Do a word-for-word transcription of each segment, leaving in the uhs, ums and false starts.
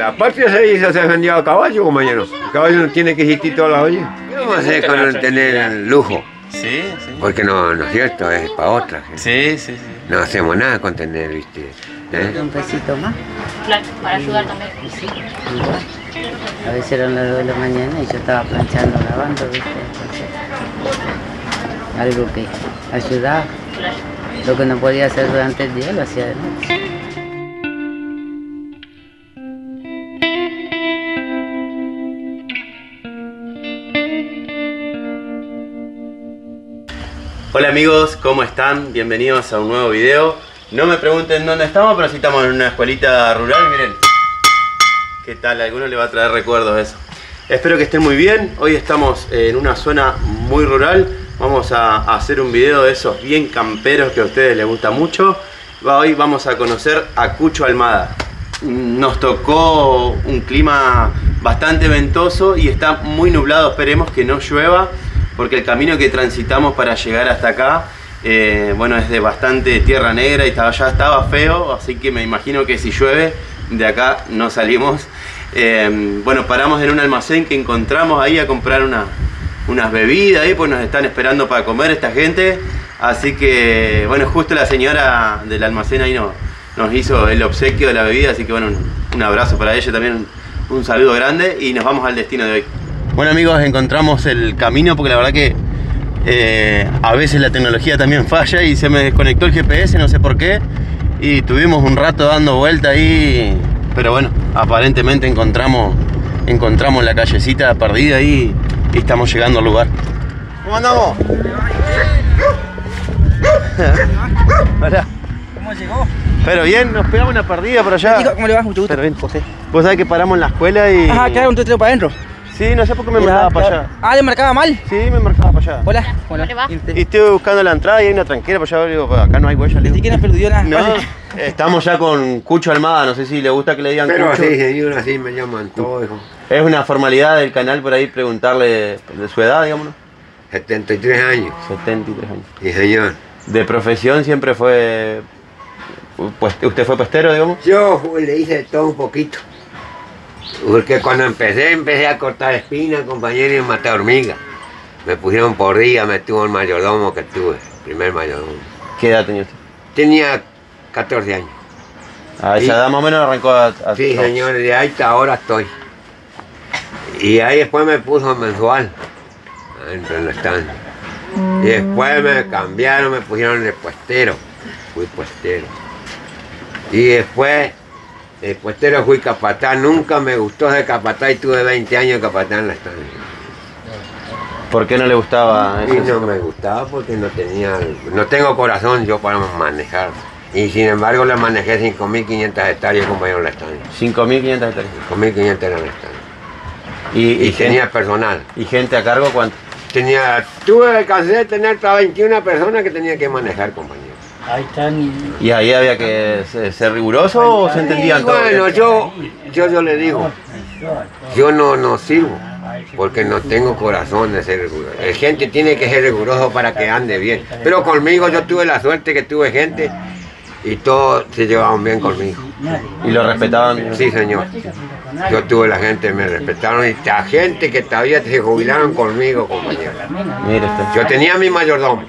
la patria se hizo, se vendió a caballo, compañero. El caballo no tiene que existir toda la olla. ¿Qué vamos a hacer con tener lujo? Sí, sí. Porque no, no es cierto, es para otra. Sí, sí, sí. No hacemos nada con tener, viste. ¿Eh? Un pesito más. Claro, para ayudar también. Sí, igual. A veces eran las dos de la mañana y yo estaba planchando, lavando, viste. Entonces, algo que ayudaba. Lo que no podía hacer durante el día lo hacía de noche. Hola amigos, ¿cómo están? Bienvenidos a un nuevo video. No me pregunten dónde estamos, pero sí estamos en una escuelita rural, miren. ¿Qué tal? A alguno le va a traer recuerdos eso. Espero que estén muy bien. Hoy estamos en una zona muy rural. Vamos a hacer un video de esos bien camperos que a ustedes les gusta mucho. Hoy vamos a conocer a Cucho Almada. Nos tocó un clima bastante ventoso y está muy nublado. Esperemos que no llueva, porque el camino que transitamos para llegar hasta acá, eh, bueno, es de bastante tierra negra y ya estaba feo, así que me imagino que si llueve, de acá no salimos. Eh, bueno, paramos en un almacén que encontramos ahí a comprar una, unas bebidas, ahí, pues nos están esperando para comer esta gente, así que, bueno, justo la señora del almacén ahí no, nos hizo el obsequio de la bebida, así que, bueno, un, un abrazo para ella también, un, un saludo grande y nos vamos al destino de hoy. Bueno amigos, encontramos el camino porque la verdad que eh, a veces la tecnología también falla y se me desconectó el G P S, no sé por qué, y tuvimos un rato dando vuelta ahí, pero bueno, aparentemente encontramos encontramos la callecita perdida ahí y estamos llegando al lugar. ¿Cómo andamos? ¿Cómo llegó? Pero bien, nos pegamos una perdida por allá. ¿Cómo le vas? Mucho gusto. Pero bien, José. Vos sabés que paramos en la escuela y... Ajá, claro, un teteo para adentro. Sí, no sé por qué me marcaba para allá. Ah, ¿le marcaba mal? Sí, me marcaba para allá. Hola, hola. ¿Cómo le va? Y estoy buscando la entrada y hay una tranquera para allá, digo, acá no hay huella. Ni siquiera perdió nada. No, estamos ya con Cucho Almada, no sé si le gusta que le digan Pero Cucho. Pero sí, así me llaman todo, hijo. Es una formalidad del canal por ahí preguntarle de su edad, digámoslo. setenta y tres años. setenta y tres años. Sí, señor. De profesión siempre fue... ¿Usted fue pastero, digamos? Yo le hice todo un poquito. Porque cuando empecé, empecé a cortar espinas, compañeros, y matar hormigas. Me pusieron por día, me tuvo el mayordomo que tuve, el primer mayordomo. ¿Qué edad tenía usted? Tenía catorce años. A esa edad más o menos arrancó a... a sí, todos. Señor, de ahí hasta ahora estoy. Y ahí después me puso mensual, adentro en los stands. Y después me cambiaron, me pusieron de puestero. Fui puestero. Y después... El puestero fui capataz, nunca me gustó de capataz y tuve veinte años de capataz en la estancia. ¿Por qué no le gustaba eso? Y no me gustaba porque no tenía, no tengo corazón yo para manejar. Y sin embargo la manejé cinco mil quinientas hectáreas, compañero, en la estancia. ¿cinco mil quinientas hectáreas? cinco mil quinientas en la estancia. ¿Y, y, y tenía gente, personal? ¿Y gente a cargo cuánto? Tenía, tuve, alcancé de tener hasta veintiuna personas que tenía que manejar, compañero. Ahí están. ¿Y ahí había que ser riguroso o se entendían todo? Bueno, yo, yo, yo le digo, yo no, no sirvo, porque no tengo corazón de ser riguroso. La gente tiene que ser riguroso para que ande bien. Pero conmigo yo tuve la suerte que tuve gente y todos se llevaban bien conmigo. ¿Y lo respetaban? Sí, señor. Yo tuve la gente, me respetaron y la gente que todavía se jubilaron conmigo, compañero. Yo tenía a mi mayordomo.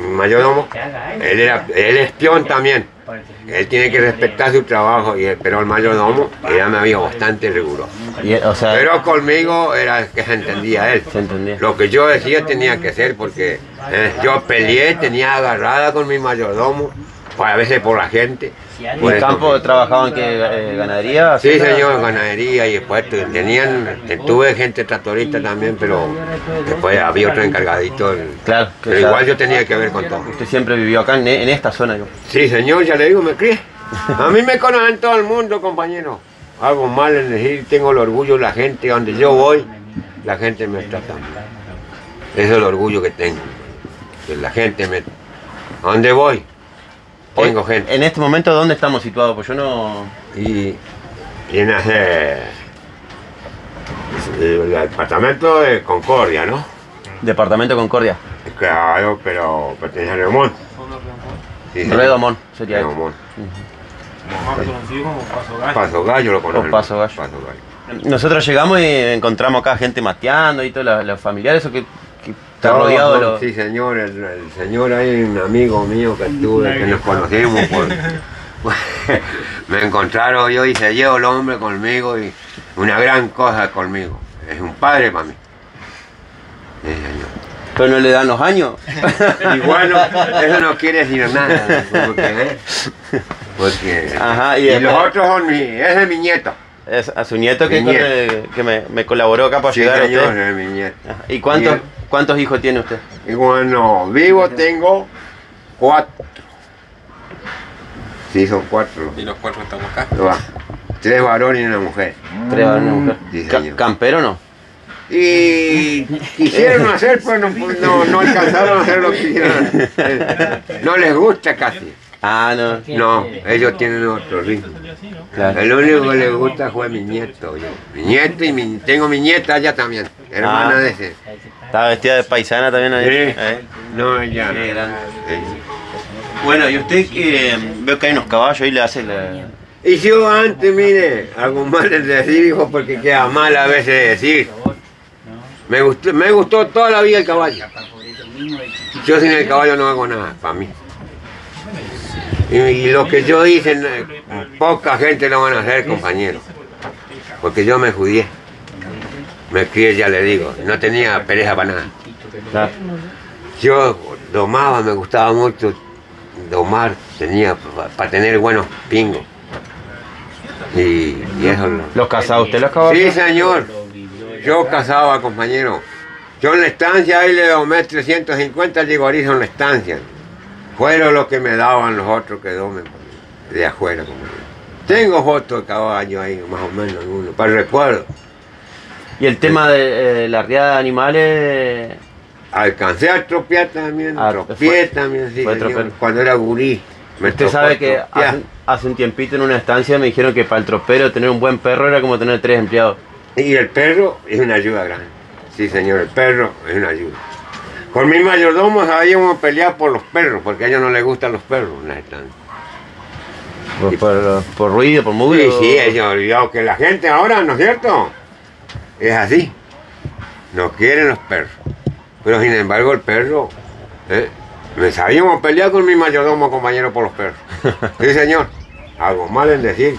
Mayordomo, él, era, él es peón también, él tiene que respetar su trabajo, y el, pero el mayordomo era mi amigo bastante riguroso. Y, o sea, pero conmigo era que se entendía él, se entendía. Lo que yo decía tenía que ser porque eh, yo peleé, tenía agarrada con mi mayordomo, a veces por la gente. ¿En el campo trabajaban que eh, ganadería? Sí, señor, ganadería y después tenían, tuve gente tractorista también, pero después había otro encargadito. Claro. Pero o sea, igual yo tenía que ver con todo. ¿Usted siempre vivió acá, en, en esta zona? Yo. Sí, señor, ya le digo, me crié. A mí me conocen todo el mundo, compañero. Algo mal en decir, tengo el orgullo, la gente, donde yo voy, la gente me trata. Eso es el orgullo que tengo. Que la gente me... ¿A dónde voy? Tengo gente. En este momento, ¿dónde estamos situados? Pues yo no... Y... en eh, el departamento de Concordia, ¿no? ¿Departamento de Concordia? Claro, pero pertenece a Ramón. Sí, Redomón sería Redomón. Este. Paso Consigo o Paso Gallo. Paso Gallo lo conocen. Paso Gallo. Paso Gallo. Nosotros llegamos y encontramos acá gente mateando y todos los familiares, eso que, que está no, rodeado no, de los... Sí, señor, el, el señor ahí, un amigo mío que estuve, que nos conocimos por... Me encontraron yo y se llevó el hombre conmigo y una gran cosa conmigo. Es un padre para mí. Sí, señor. ¿Pero no le dan los años? Y bueno, eso no quiere decir nada. Porque, ¿eh? Porque ajá, y, y los otros son mi, es de mi nieto. Es a su nieto que, nieto. El, que me, me colaboró acá para sí, ayudar señor, a usted. Es mi nieto. ¿Y cuántos, y cuántos hijos tiene usted? Y bueno, vivo tengo cuatro. Sí, son cuatro. ¿Y los cuatro estamos acá? Va. Tres varones y una mujer. Tres varones y una mujer. Sí, Ca ¿Campero no? Y quisieron hacer, pues no, no, no alcanzaron a hacer lo que quisieron. No les gusta casi. Ah, no. No, ellos tienen otro ritmo. Claro. El único que les gusta fue mi nieto. Yo. Mi nieto y mi, tengo mi nieta allá también, hermana ah, de ese. Estaba vestida de paisana también ahí. Sí. ¿Eh? No, ella no. Sí. Bueno, y usted que eh, veo que hay unos caballos y le hace la... Y yo antes, mire, hago mal el decir, hijo, porque queda mal a veces decir. Me gustó, me gustó toda la vida el caballo. Yo sin el caballo no hago nada, para mí. Y, y lo que yo hice, poca gente lo van a hacer, compañero. Porque yo me judié. Me crié, ya le digo, no tenía pereza para nada. Yo domaba, me gustaba mucho domar, tenía para tener buenos pingos. Y, y eso lo... ¿Los cazaba usted los caballos? Sí, señor. Yo cazaba, compañero. Yo en la estancia, ahí le domé trescientos cincuenta yegorizo en la estancia. Fueron lo que me daban los otros que domen de afuera, compañero. Tengo fotos de caballo ahí, más o menos, algunos, para el recuerdo. ¿Y el tema de eh, la riada de animales? Alcancé a tropear también, a, tropié fue, también, sí, señor, cuando era gurí. Me usted sabe que hace, hace un tiempito en una estancia me dijeron que para el tropero tener un buen perro era como tener tres empleados. Y el perro es una ayuda grande. Sí, señor, el perro es una ayuda. Con mis mayordomos habíamos peleado por los perros, porque a ellos no les gustan los perros. Por, por, por ruido, por mugre. Sí, sí, ellos han olvidado que la gente ahora, ¿no es cierto? Es así. No quieren los perros. Pero sin embargo el perro... ¿eh? Me sabíamos pelear con mi mayordomo, compañero, por los perros. Sí, señor. Algo mal en decir.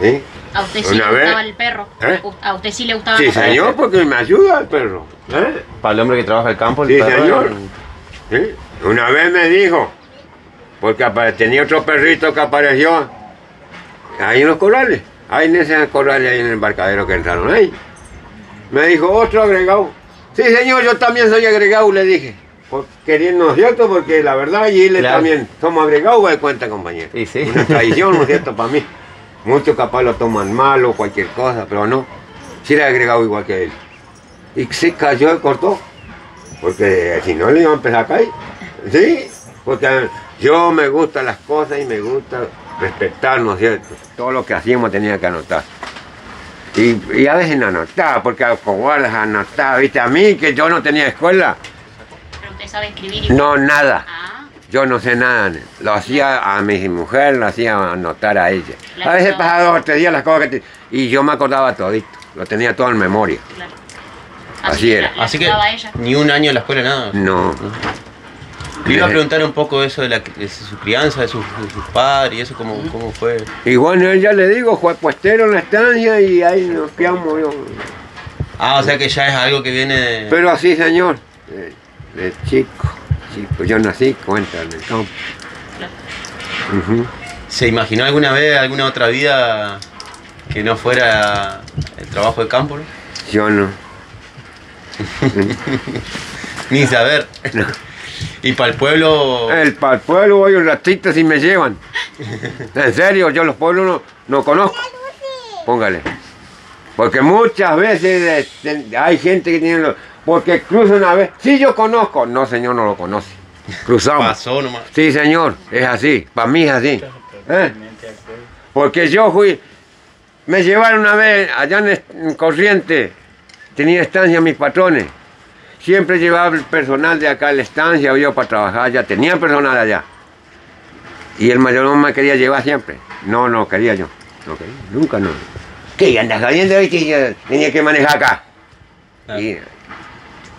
¿Sí? ¿A usted sí le gustaba el perro? ¿Eh? ¿A usted sí le gustaba el perro? Sí, señor, porque me ayuda el perro. ¿Eh? Para el hombre que trabaja el campo, el sí, perro. Señor. El... Sí, señor. Una vez me dijo, porque tenía otro perrito que apareció ahí en los corrales. Ahí en esos corrales, ahí en el embarcadero que entraron ahí. Me dijo, otro agregado. Sí, señor, yo también soy agregado, le dije. Queriendo, ¿no es cierto? Porque la verdad, y él claro. También somos agregados de cuenta, compañero. Sí, sí. Una traición, ¿no es cierto? Para mí. Muchos capaz lo toman mal o cualquier cosa, pero no. Sí le he agregado igual que él. Y se cayó y cortó. Porque si no le iba a empezar a caer. Sí, porque yo me gustan las cosas y me gusta respetar, ¿no es cierto? Todo lo que hacíamos tenía que anotar. Y, y a veces no anotaba, porque a cobardes anotaba, ¿viste? A mí, que yo no tenía escuela. ¿Usted sabe escribir y... No, nada. Ah. Yo no sé nada. Lo hacía a mi mujer, lo hacía anotar a ella. Claro, a veces no. Pasaba dos o tres días las cosas que... Te... Y yo me acordaba todito. Lo tenía todo en memoria. Claro. Así, Así era. La, la Así que ella. Ni un año en la escuela, nada. No. Le iba a preguntar un poco eso de, la, de su crianza, de sus su padres y eso, cómo, uh-huh. Cómo fue. Y bueno, ya le digo, fue puestero en la estancia y ahí nos quedamos. Yo. Ah, o sea que ya es algo que viene... De... Pero así, señor. Eh, De chico, chico, yo nací, cuenta en el campo. Uh-huh. ¿Se imaginó alguna vez, alguna otra vida que no fuera el trabajo de campo? ¿No? Yo no. Ni saber. No. ¿Y para el pueblo? El para el pueblo voy un ratito si me llevan. En serio, yo los pueblos no, no conozco. Póngale. Porque muchas veces hay gente que tiene los... Porque cruza una vez. Sí, yo conozco. No, señor, no lo conoce. Cruzamos. Pasó nomás. Sí, señor. Es así. Para mí es así. ¿Eh? Porque yo fui... Me llevaron una vez allá en Corrientes. Tenía estancia mis patrones. Siempre llevaba el personal de acá a la estancia. Yo para trabajar allá. Tenía personal allá. Y el mayordomo me quería llevar siempre. No, no quería yo. No quería, nunca no. ¿Qué andas caliente hoy que tenía que manejar acá? Claro. Y,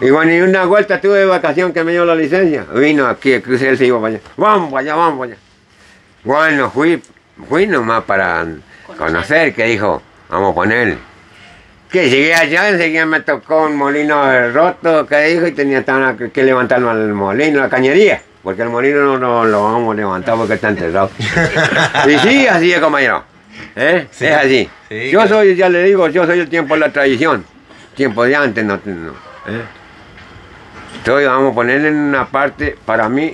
y bueno, y una vuelta tuve de vacación que me dio la licencia. Vino aquí, crucé el sigo para allá. Vamos allá, vamos allá. Bueno, fui, fui nomás para conocer, conocer que dijo, vamos con él. Que llegué allá, enseguida me tocó un molino roto, que dijo, y tenía que levantarlo al molino, la cañería, porque el molino no, no lo vamos a levantar porque está enterrado. Y sí, así es, compañero. ¿Eh? Sí, es así. Sí, yo soy, ya le digo, yo soy el tiempo de la tradición, tiempo de antes, no. no ¿eh? Entonces vamos a poner en una parte, para mí,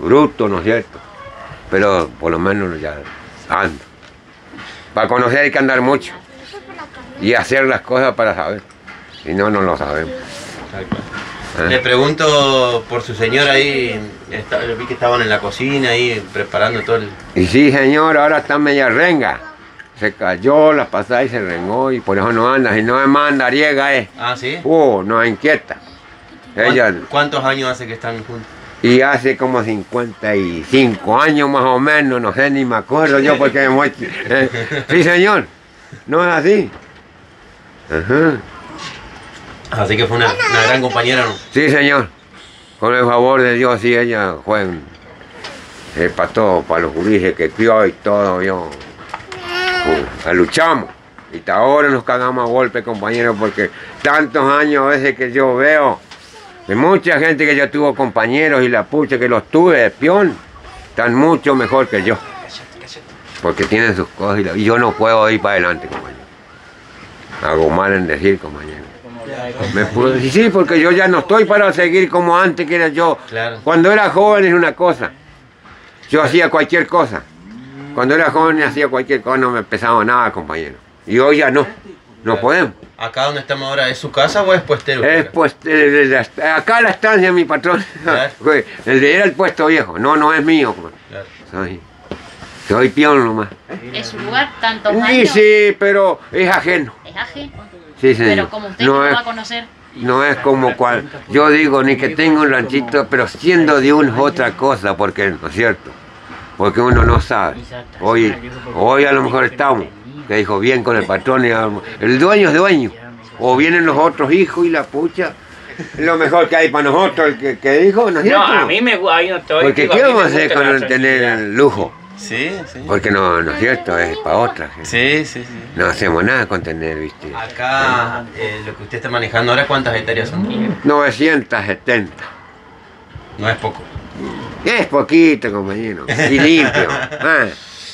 bruto, ¿no es cierto? Pero por lo menos ya ando. Para conocer hay que andar mucho. Y hacer las cosas para saber. Si no, no lo sabemos. ¿Eh? Le pregunto por su señora ahí. Está, vi que estaban en la cocina ahí preparando todo el... Y sí, señor, ahora está media renga. Se cayó, la pasada y se rengó. Y por eso no anda. Si no es más andariega es. Ah, ¿sí? Uh, nos inquieta. Ella... ¿Cuántos años hace que están juntos? Y hace como cincuenta y cinco años más o menos. No sé, ni me acuerdo yo porque me muestro. ¿Eh? Sí, señor. No es así. Ajá. Así que fue una, una gran compañera, ¿no? Sí, señor. Con el favor de Dios, sí, ella fue eh, para todo, para los jurises que crió y todo, yo. Pues, luchamos. Y hasta ahora nos cagamos a golpe, compañeros, porque tantos años a veces que yo veo de mucha gente que yo tuvo compañeros y la pucha que los tuve de peón, están mucho mejor que yo. Porque tienen sus cosas y, la, y yo no puedo ir para adelante, compañero. Hago mal en decir, compañero. Me puedo decir, sí, porque yo ya no estoy para seguir como antes que era yo. Claro. Cuando era joven es una cosa. Yo hacía cualquier cosa. Cuando era joven hacía cualquier cosa, no me pesaba nada, compañero. Y hoy ya no. No podemos. ¿Acá donde estamos ahora es su casa o es puestero? Es puestero. Acá la estancia de mi patrón. Claro. Era el puesto viejo. No, no es mío. Claro. Soy, soy peón nomás. ¿Es su lugar tantos años? Sí, sí, pero es ajeno. Sí, señor. Pero como usted no, no es, va a conocer. No es como cual. Yo digo, ni que tenga un ranchito, pero siendo de un otra cosa, porque no es cierto. Porque uno no sabe. Hoy, hoy a lo mejor estamos, que dijo bien con el patrón, y el dueño es dueño. O vienen los otros hijos y la pucha. Lo mejor que hay para nosotros, el que, que dijo, ¿no es cierto? No, a mí me gusta, no estoy. Porque ¿qué vamos a hacer con el tener el lujo? Sí, sí. Porque no, no es cierto, es para otras. Sí, sí, sí. No hacemos nada con tener, viste. Acá, eh, lo que usted está manejando ahora, ¿cuántas hectáreas son? novecientas setenta. No es poco. Es poquito, compañero. Y limpio. Ah,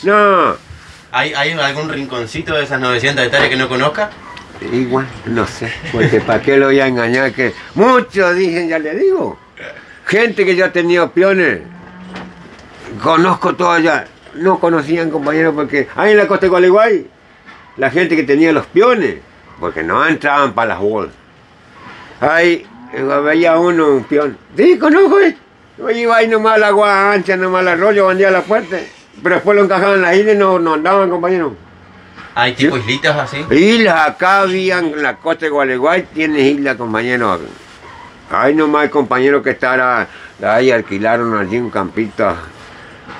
no. ¿Hay, ¿Hay algún rinconcito de esas novecientas hectáreas que no conozca? Igual, no sé. Porque para qué lo voy a engañar, que muchos dicen, ya le digo. Gente que yo he tenido peones. Conozco todo allá. No conocían, compañeros, porque ahí en la costa de Gualeguay, la gente que tenía los peones, porque no entraban para las bolsas. Ahí veía uno un peón. Sí, conozco, ¿eh? Iba ahí nomás la agua ancha, nomás el arroyo, bandía la puerta. Pero después lo encajaban en las islas y no, no andaban, compañeros. ¿Hay tipo ¿sí? islitas así? Islas, acá habían en la costa de Gualeguay, tiene islas, compañeros. Ahí nomás el compañero que estaba ahí, alquilaron allí un campito.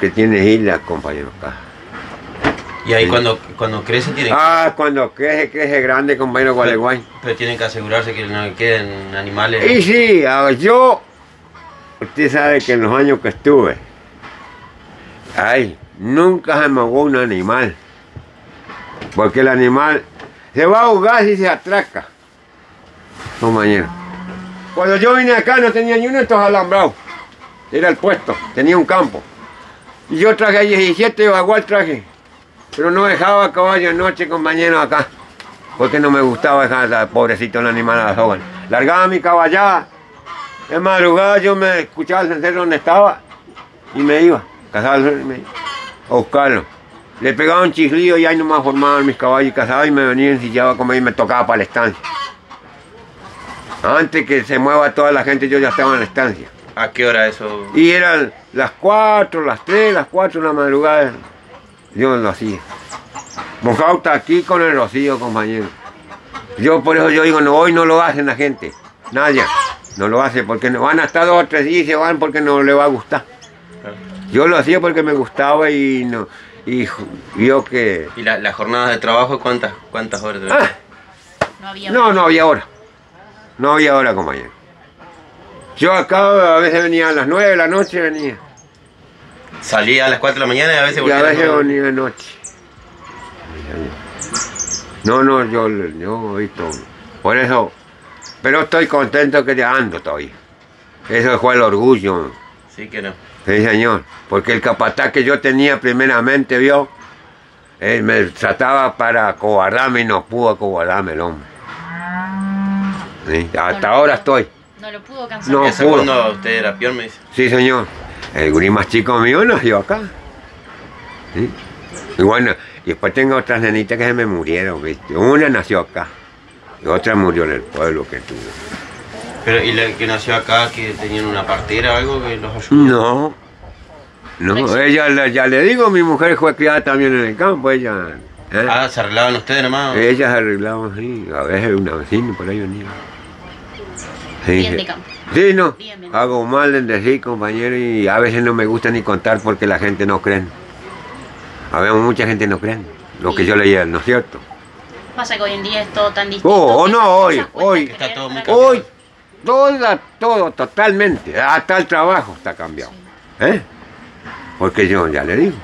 Que tiene islas, compañero, acá. ¿Y ahí sí. cuando, cuando crece tiene que... Ah, cuando crece, crece grande, compañero Gualeguay. Pero, pero tienen que asegurarse que no queden animales... Y sí, yo... Usted sabe que en los años que estuve... Ay, nunca se me ahogó un animal. Porque el animal... Se va a ahogar si se atraca. Compañero. Cuando yo vine acá no tenía ni uno de estos alambrados. Era el puesto, tenía un campo. Y yo traje diecisiete bagual traje, pero no dejaba caballo noche, compañero, acá, porque no me gustaba dejar a pobrecito el animal a la soga. Largaba mi caballada, de madrugada yo me escuchaba el cencerro donde estaba y me iba, cazaba el sol y me iba a buscarlo. Le pegaba un chiflido y ahí nomás formaban mis caballos y cazaba y me venía ensillado a comer y me tocaba para la estancia. Antes que se mueva toda la gente yo ya estaba en la estancia. ¿A qué hora eso? Y eran las cuatro, las tres, las cuatro de la madrugada. Yo lo hacía. Mojauta aquí con el rocío, compañero. Yo por eso yo digo, no, hoy no lo hacen la gente. Nadie no lo hace porque no, van a estar dos o tres días y se van porque no le va a gustar. Yo lo hacía porque me gustaba y no, y vio que... ¿Y la, las jornadas de trabajo cuántas, cuántas horas? Ah, no, había no, no había hora. No había hora como ayer. Yo acá a veces venía a las nueve de la noche, venía. Salía a las cuatro de la mañana y a veces volvía. Y a veces venía de noche. No, no, yo, yo he visto. Por eso. Pero estoy contento que ya ando todavía. Eso fue el orgullo. Sí que no. Sí, señor. Porque el capataz que yo tenía primeramente, vio, él me trataba para acobardarme y no pudo acobardarme el hombre. Sí, hasta no ahora pudo, estoy. No lo pudo cansar. No pudo. Cuando usted era peor, me dice. Sí, señor. El gurí más chico mío nació acá. ¿Sí? Y bueno, y después tengo otras nenitas que se me murieron, ¿viste? Una nació acá. Y otra murió en el pueblo que tuvo. Pero, ¿y la que nació acá, que tenían una partera o algo que los ayudó? No. No, ella, ya le digo, mi mujer fue criada también en el campo, ella... ¿eh? Ah, ¿se arreglaban ustedes nomás? Ellas se arreglaban, sí. A veces una vecina por ahí venía. Sí, bien de campo. Sí, no. Bien, bien. Hago mal en decir, compañero, y a veces no me gusta ni contar porque la gente no cree. A ver, mucha gente no cree lo que yo leía, ¿no es cierto? Pasa que hoy en día es todo tan distinto. Oh, oh no, hoy, hoy, está todo muy cambiado. Hoy, todo, todo, totalmente, hasta el trabajo está cambiado. Sí. ¿Eh? Porque yo ya le digo.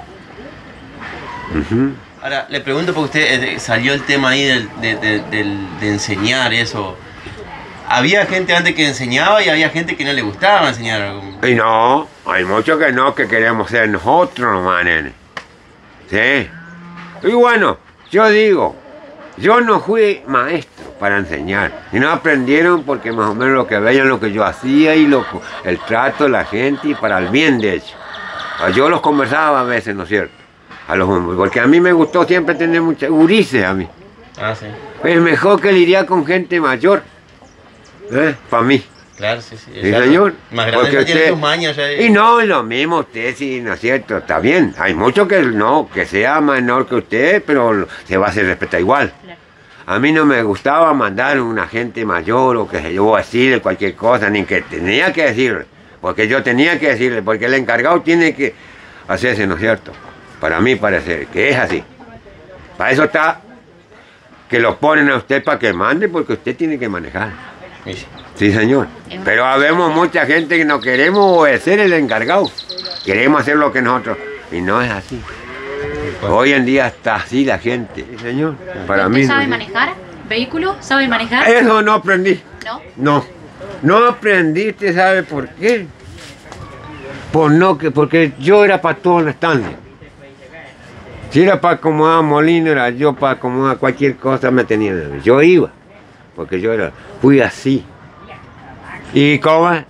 Uh-huh. Ahora, le pregunto porque usted eh, salió el tema ahí del, de, de, de, de enseñar eso. Había gente antes que enseñaba y había gente que no le gustaba enseñar algo. Y no, hay muchos que no, que queremos ser nosotros nomás, nene. Sí. Y bueno, yo digo, yo no fui maestro para enseñar. Y no aprendieron porque más o menos lo que veían, lo que yo hacía y lo, el trato de la gente y para el bien de hecho. Yo los conversaba a veces, ¿no es cierto? A los hombres, porque a mí me gustó siempre tener muchas gurises a mí. Ah, sí. Es mejor que lidiar con gente mayor, ¿eh? Para mí. Claro, sí, sí. ¿Sí, señor? Más grande usted... tiene sus mañas ya. Y no, lo mismo usted, sí, ¿no es cierto? Está bien. Hay muchos que no, que sea menor que usted, pero se va a hacer respetar igual. Claro. A mí no me gustaba mandar a una gente mayor o que se llevó a decirle cualquier cosa, ni que tenía que decirle, porque yo tenía que decirle, porque el encargado tiene que hacerse, ¿no es cierto? Para mí parece que es así. Para eso está que lo ponen a usted para que mande, porque usted tiene que manejar. Sí. Sí, señor. Pero habemos mucha gente que no queremos obedecer el encargado. Queremos hacer lo que nosotros. Y no es así. Hoy en día está así la gente, ¿sí, señor? Para mí. ¿Sabe manejar vehículo? ¿Sabe manejar? Eso no aprendí. ¿No? No. No aprendiste, ¿sabe por qué? Por no que, porque yo era para toda la estancia. Si era para acomodar molino, era yo para acomodar cualquier cosa, me tenía. Yo iba. Porque yo era, fui así. Y coma,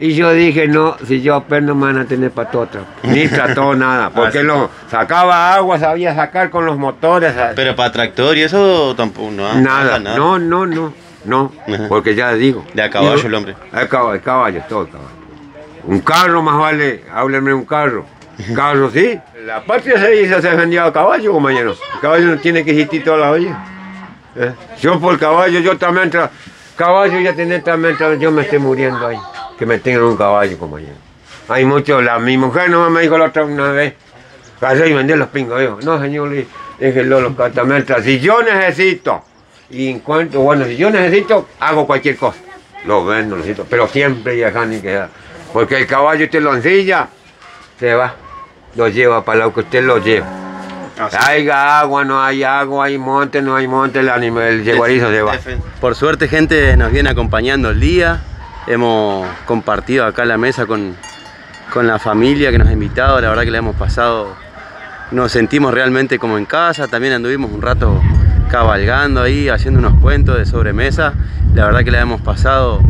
y yo dije, no, si yo aprendo me van a tener para todo otra. Ni trató nada, porque lo sacaba agua, sabía sacar con los motores. Pero para tractor y eso tampoco, no. Nada, nada. no, no, no, no, ajá. Porque ya digo. De a caballo yo, el hombre. El caballo, el caballo, todo el caballo. Un carro más vale, hábleme un carro. Carro, sí. La patria se hizo, se vendió a caballo, compañero. El caballo no tiene que existir toda la olla. ¿Eh? Yo por caballo, yo también tra... Caballo ya tenés también, yo me estoy muriendo ahí, que me tengan un caballo compañero. Hay muchos, la, mi mujer nomás me dijo la otra una vez, casé y vendí los pingos, digo, no señor, déjenlo los catamentas, si yo necesito, y en cuanto, bueno, si yo necesito, hago cualquier cosa, lo vendo, lo necesito, pero siempre ya acá ni queda, porque el caballo usted lo ensilla, se va, lo lleva para lo que usted lo lleva. Ah, sí. Hay agua, no hay agua, hay monte, no hay monte, el animal, el yeguarizo se va. Por suerte gente nos viene acompañando el día, hemos compartido acá la mesa con, con la familia que nos ha invitado, la verdad que la hemos pasado, nos sentimos realmente como en casa, también anduvimos un rato cabalgando ahí, haciendo unos cuentos de sobremesa, la verdad que la hemos pasado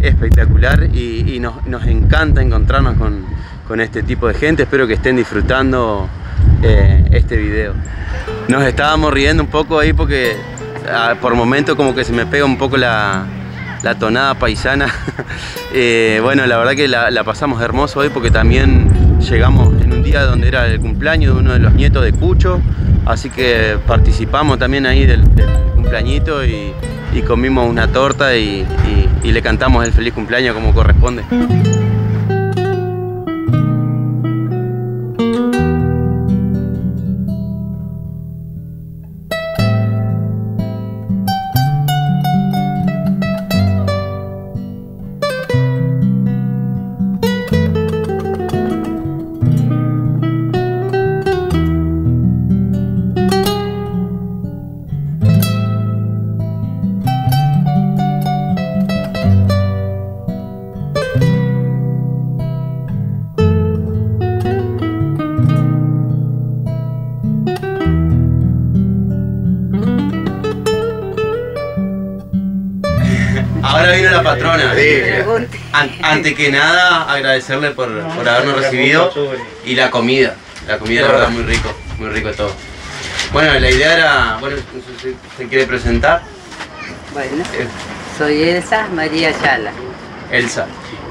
espectacular y, y nos, nos encanta encontrarnos con, con este tipo de gente, espero que estén disfrutando Eh, este video. Nos estábamos riendo un poco ahí porque ah, por momento como que se me pega un poco la, la tonada paisana. eh, bueno, la verdad que la, la pasamos hermoso hoy porque también llegamos en un día donde era el cumpleaños de uno de los nietos de Cucho, así que participamos también ahí del, del cumpleañito y, y comimos una torta y, y, y le cantamos el feliz cumpleaños como corresponde. la vino la patrona. Sí. An antes que nada, agradecerle por, por habernos recibido y la comida. La comida, la verdad, muy rico, muy rico todo. Bueno, la idea era, bueno, ¿se quiere presentar? Bueno, soy Elsa María Ayala. Elsa.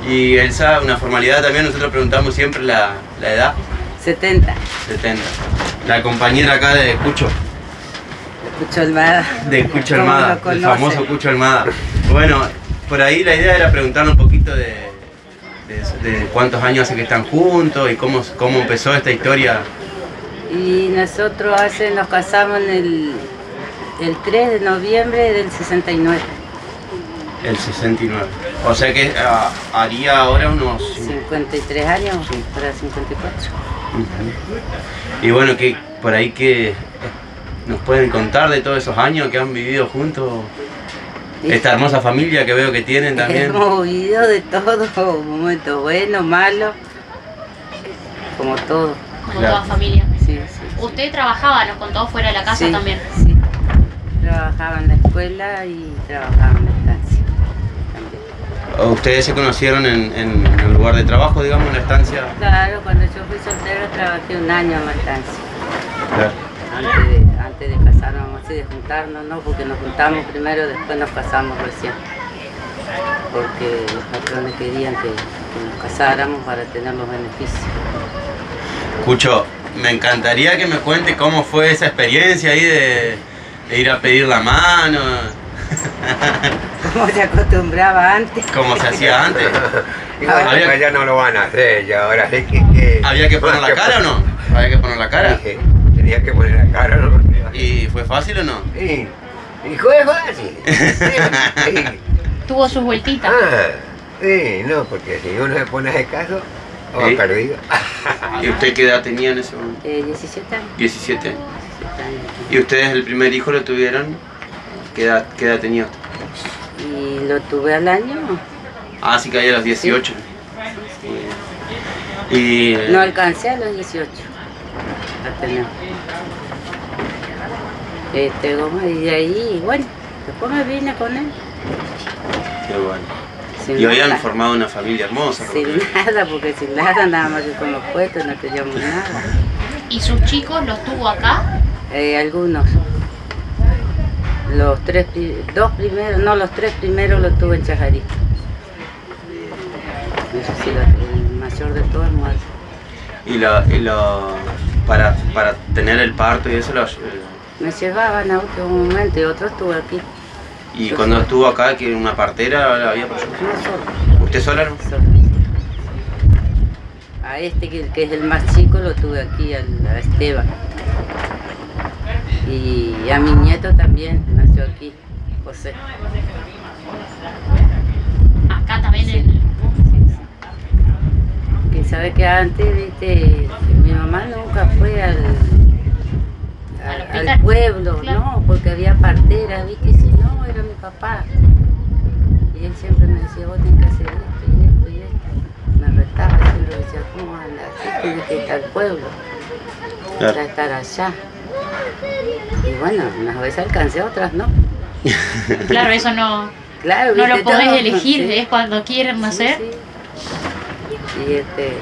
Y Elsa, una formalidad también, nosotros preguntamos siempre la, la edad. setenta. setenta. La compañera acá de Cucho. De Cucho Almada. De Cucho Almada, el famoso Cucho Almada. Bueno, por ahí la idea era preguntarle un poquito de, de, de cuántos años hace que están juntos y cómo, cómo empezó esta historia. Y nosotros hace, nos casamos en el, el tres de noviembre del sesenta y nueve. El sesenta y nueve. O sea que uh, haría ahora unos... cincuenta y tres años, sí. Para cincuenta y cuatro. Uh-huh. Y bueno, que por ahí que nos pueden contar de todos esos años que han vivido juntos. Sí. Esta hermosa familia que veo que tienen también. Hemos vivido de todo, momentos buenos, malos, como todo. Como claro. Toda familia. Sí, sí, usted sí. Trabajaba, nos contó, fuera de la casa, sí, también. Sí, trabajaba en la escuela y trabajaba en la estancia también. ¿Ustedes se conocieron en, en, en el lugar de trabajo, digamos, en la estancia? Claro, cuando yo fui soltero trabajé un año en la estancia. Claro. Antes de, antes de casarnos, así de juntarnos, ¿no? Porque nos juntamos primero, después nos casamos recién. Porque los patrones querían que, que nos casáramos para tener los beneficios. Cucho, me encantaría que me cuente cómo fue esa experiencia ahí de, de ir a pedir la mano. Como se acostumbraba antes. Como se hacía antes. Igual, había... ya no lo van a hacer, ya ahora sí que, que... ¿Había que poner la cara o no? ¿Había que poner la cara? Dije, tenía que poner la cara, ¿no? ¿Y fue fácil o no? Sí, y fue fácil. Sí, sí. Tuvo sus vueltitas. Ah, sí, no, porque si uno se pone de caso... ¿Eh? Perdido. ¿Y usted qué edad tenía en ese momento? Eh, diecisiete años. diecisiete. diecisiete años. ¿Y ustedes el primer hijo lo tuvieron? ¿Qué edad, qué edad tenía usted? Y lo tuve al año. Ah, así que ahí a los dieciocho. Sí. Sí. Y, eh... no alcancé a los dieciocho. A tener. Este goma y ahí, bueno, después me vine con él. Qué bueno. Sin y hoy han formado una familia hermosa. Sin nada, porque sin nada, nada más que con los puestos, no teníamos nada. ¿Y sus chicos los tuvo acá? Eh, algunos. Los tres, dos primeros, no, los tres primeros los tuve en Chajarito. Eso sí, el mayor de todos, no hace. ¿Y, lo, y lo, para, para tener el parto y eso? Lo... Me llevaban a último momento y otro estuvo aquí. ¿Y cuando estuvo acá, que una partera la había pasado? ¿Usted sola no? A este, que, que es el más chico, lo tuve aquí, a Esteban. Y a mi nieto también, nació aquí, José. ¿Acá también? Sí. El... Que sabe que antes, viste, mi mamá nunca fue al, al, al pueblo, no, porque había parteras, viste, si no. Era mi papá y él siempre me decía, vos tenés que hacer esto y esto y esto. Me retaba, siempre decía, ¿cómo andas? Tienes que ir al pueblo para estar allá. Y bueno, unas veces alcancé, otras no. Claro, eso no, claro, no lo podés todo elegir, sí. Es cuando quieren nacer. Sí, sí. Y, este,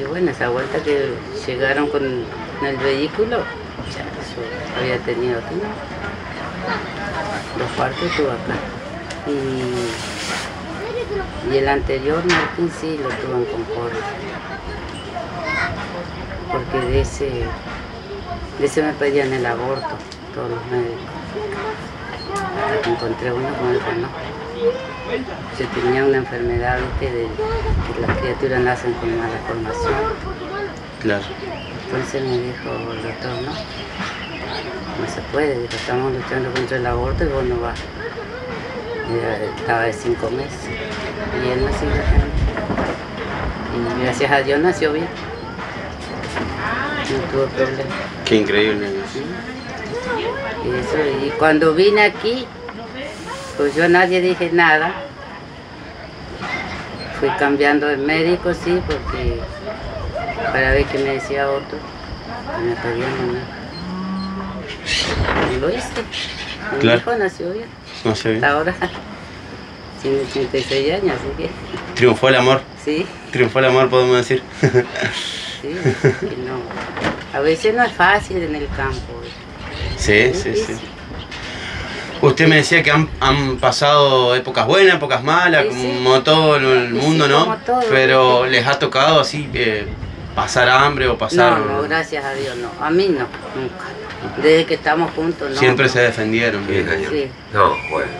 y bueno, esa vuelta que llegaron con el vehículo, ya eso había tenido aquí, ¿no? Los partos estuvo acá. Y, y el anterior, Martín, sí, lo tuvo en Concordia. Porque de ese, de ese me pedían el aborto, todos los médicos. Hasta que encontré uno con el que no. Yo tenía una enfermedad, viste, de que las criaturas nacen con mala formación. Claro. Entonces me dijo el doctor, ¿no? No se puede, dijo, estamos luchando contra el aborto y vos no vas. Estaba de cinco meses y él nació bien. Y gracias a Dios nació bien. No tuvo problema. Qué increíble. ¿Sí? Y, eso, y cuando vine aquí, pues yo a nadie dije nada. Fui cambiando de médico, sí, porque para ver qué me decía otro, me pedían nada. Y lo hice. Mi claro. Hijo nació bien. Nació bien. Hasta ahora Tiene ochenta y seis años, así que... ¿Triunfó el amor? Sí. Triunfó el amor, podemos decir. Sí, no. A veces no es fácil en el campo. Sí, sí, sí. Usted me decía que han, han pasado épocas buenas, épocas malas, sí, como sí. todo el mundo, sí, ¿no? Todo. Pero les ha tocado así eh, pasar hambre o pasar... No, no, gracias a Dios, no. A mí no, nunca. Desde que estamos juntos, no. Siempre no. se defendieron. Sí, sí. No, bueno.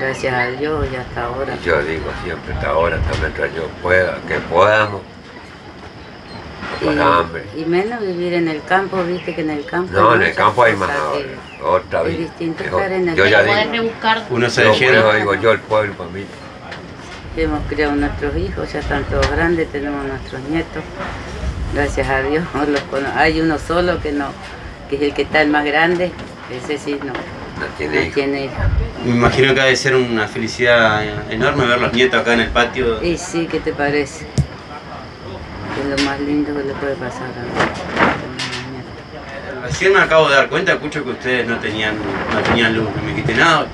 Gracias a Dios y hasta ahora. Y yo digo siempre, hasta ahora, hasta mientras yo pueda, que podamos. Y, hambre. Y menos vivir en el campo, viste que en el campo... No, en el campo hay más ahora, otra vez. Es distinto estar en el campo. Uno se defiende. Digo yo, el pueblo para mí. Hemos criado nuestros hijos, ya están todos grandes, tenemos nuestros nietos. Gracias a Dios. Los hay uno solo que no, que es el que está el más grande, ese sí no. No tiene hijos. No hijo. Me imagino que ha de ser una felicidad enorme ver los nietos acá en el patio. Y sí, ¿qué te parece? Es lo más lindo que le puede pasar a mí. Recién me acabo de dar cuenta, Cucho, que ustedes no tenían, no tenían luz, no me quité nada.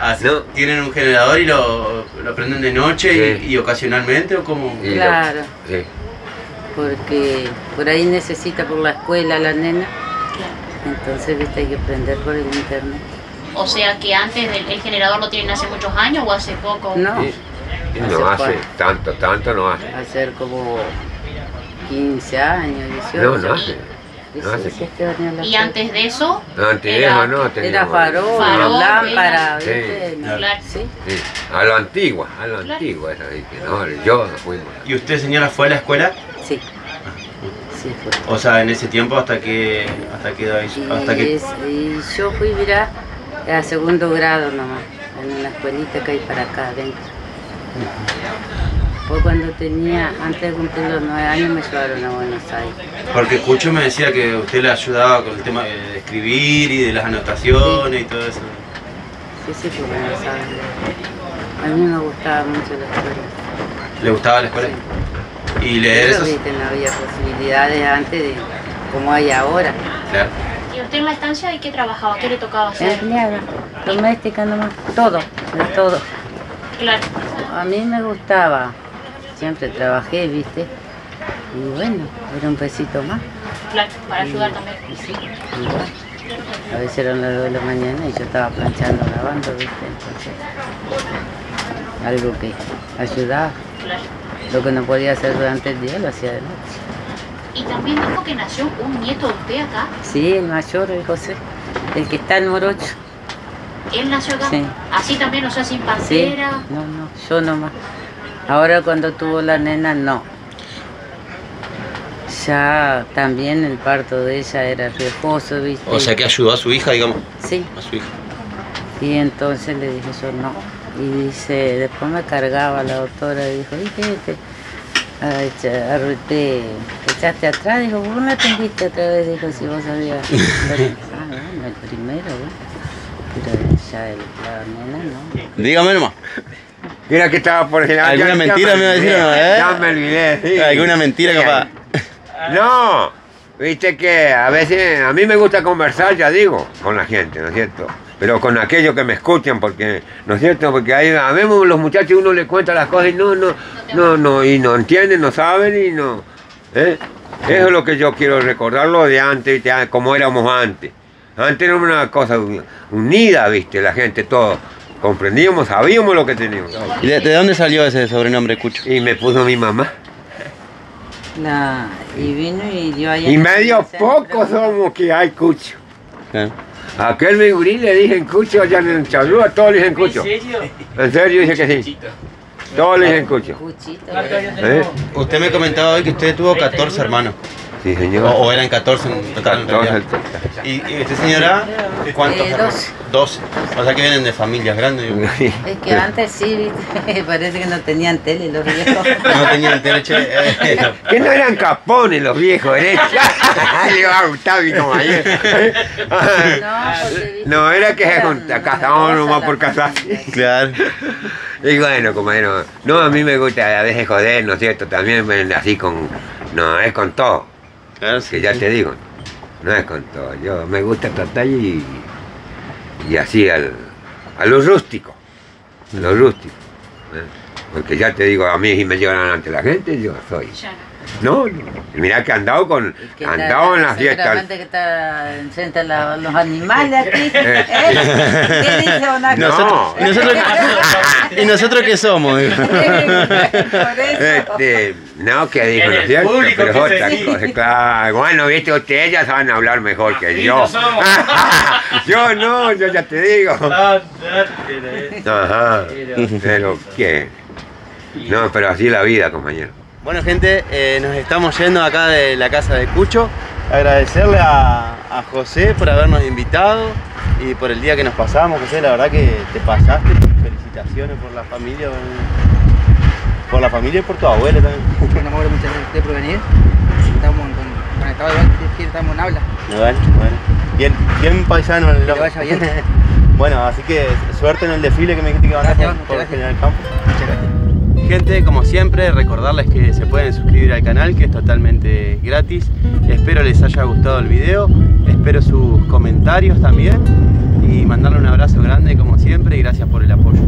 Así, no. Tienen un generador y lo, lo prenden de noche, sí. y, y ocasionalmente, ¿o cómo? Sí, claro, sí. Porque por ahí necesita por la escuela la nena, entonces viste, hay que prender por el internet. O sea que antes del, el generador lo tienen hace muchos años o hace poco. No. Sí. No hace, hace tanto, tanto no hace. Hacer como quince años, dieciocho. No, no hace. Y, no hace que... ¿Y antes de eso? No, antes de eso no teníamos. Era farol, farol lámpara, sí. ¿viste? No. Claro. Sí. Sí. A lo antigua, a lo claro. antigua esa, ¿viste? No, yo no fuimos. ¿Y usted, señora, fue a la escuela? Sí. Sí, fue. O sea, en ese tiempo hasta que... hasta que... hasta que... Es, y yo fui, mirá, a segundo grado nomás, en una escuelita que hay para acá adentro. Pues cuando tenía, antes de cumplir los nueve años me llevaron a Buenos Aires. Porque Cucho me decía que usted le ayudaba con el tema de escribir y de las anotaciones, sí. y todo eso. Sí, sí, fue Buenos Aires. A mí me gustaba mucho la escuela. ¿Le gustaba la escuela? Sí. ¿Y leer eso? Viste, no había posibilidades antes de como hay ahora. Claro. ¿Y usted en la estancia de qué trabajaba? ¿Qué le tocaba hacer? Nada, doméstica nomás, todo, de todo. Claro. A mí me gustaba, siempre trabajé, viste, y bueno, era un pesito más. Claro, para ayudar también. Sí, igual. A veces eran las dos de la mañana y yo estaba planchando, lavando, viste, entonces, algo que ayudaba. Claro. Lo que no podía hacer durante el día lo hacía de noche. ¿Y también dijo que nació un nieto de usted acá? Sí, el mayor, el José, el que está en Morocho. ¿Él nació acá? Sí. ¿Así también, o sea, sin partera? Sí. No, no, yo nomás. Ahora cuando tuvo la nena, no. Ya también el parto de ella era riesgoso, ¿viste? O sea, que ayudó a su hija, digamos. Sí. A su hija. Y entonces le dije yo no. Y dice, después me cargaba la doctora y dijo, ¿y qué? Arruité, echaste atrás. Dijo, vos no atendiste otra vez. Dijo, si vos sabías. Ah, bueno, el primero, bueno. Ya el, la nena, ¿no? Dígame nomás. Mira que estaba por el... ¿Alguna ya, mentira ya me, me dijeron, eh? Ya me olvidé, sí. ¿Alguna mentira, sí, capaz? No, viste que a veces... A mí me gusta conversar, ya digo, con la gente, ¿no es cierto? Pero con aquellos que me escuchan, porque... ¿No es cierto? Porque ahí a veces los muchachos uno les cuenta las cosas y no, no, no, no, y no entienden, no saben y no... ¿eh? Eso es lo que yo quiero recordarlo de antes, como éramos antes. Antes era una cosa unida, viste, la gente, todo. Comprendíamos, sabíamos lo que teníamos. ¿Y de, de dónde salió ese sobrenombre, Cucho? Y me puso mi mamá. La, y vino y dio ahí... Y medio pocos somos que hay, Cucho. ¿Eh? A aquel migurí le dije en Cucho, allá en el Chalú, a todos le dicen Cucho. ¿En serio? En serio, dice que sí. Todos le dicen Cucho. ¿Eh? Usted me comentaba hoy que usted tuvo catorce hermanos. Sí, señor. O, o eran catorce en total. catorce en total. ¿Y, y usted, señora, cuántos? Eh, doce. doce. O sea que vienen de familias grandes. Yo. Es que antes sí, ¿viste? Parece que no tenían tele los viejos. No tenían tele, che. Eh, no. Que no eran capones los viejos, ¿eh? Le va a gustar mi compañero. No, era que se casaban nomás por casar. Claro. Y bueno, compañero, no, a mí me gusta a veces joder, ¿no es cierto? También ven así con... No, es con todo. Claro, sí, que ya sí. te digo, no es con todo. Yo me gusta tratar y, y así al, a lo rústico. lo rústico. ¿Eh? Porque ya te digo, a mí si me lloran ante la gente, yo soy. Ya no. No, mirá que han dado con, han dado en las fiestas. Que está enfrente la, los animales aquí. ¿Eh? ¿Qué dice una no. cosa? ¿Y nosotros, ¿y nosotros qué somos? Este, no, que dijo, ¿no es cierto? Pero es otra cosa, claro. Bueno, viste, ustedes ya saben hablar mejor que yo. Yo no, yo ya te digo. Ajá. Pero, ¿qué? No, pero así es la vida, compañero. Bueno, gente, eh, nos estamos yendo acá de la casa de Cucho. Agradecerle a, a José por habernos invitado y por el día que nos pasamos. José, la verdad que te pasaste. Felicitaciones por la familia. Por la familia y por tu abuela también. Bueno, abuelo, muchas gracias a usted por venir. Estamos conectados, estamos en habla. Bueno, bueno. Bien, bien paisano. Que te vaya bien. Bueno, así que suerte en el desfile que me dijiste que van a hacer por el General Campo. Muchas gracias. Gente, como siempre, recordarles que se pueden suscribir al canal, que es totalmente gratis. Espero les haya gustado el video, espero sus comentarios también y mandarle un abrazo grande como siempre y gracias por el apoyo.